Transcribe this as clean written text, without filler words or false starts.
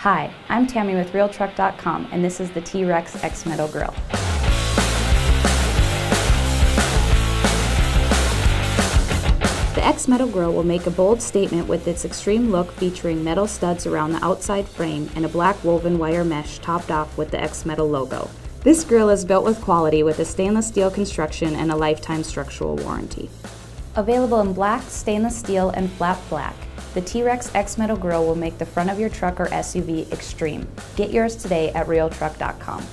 Hi, I'm Tammy with RealTruck.com, and this is the T-Rex X-Metal grill. The X-Metal grill will make a bold statement with its extreme look, featuring metal studs around the outside frame and a black woven wire mesh topped off with the X-Metal logo. This grill is built with quality, with a stainless steel construction and a lifetime structural warranty. Available in black, stainless steel, and flat black. The T-Rex X-Metal grill will make the front of your truck or SUV extreme. Get yours today at RealTruck.com.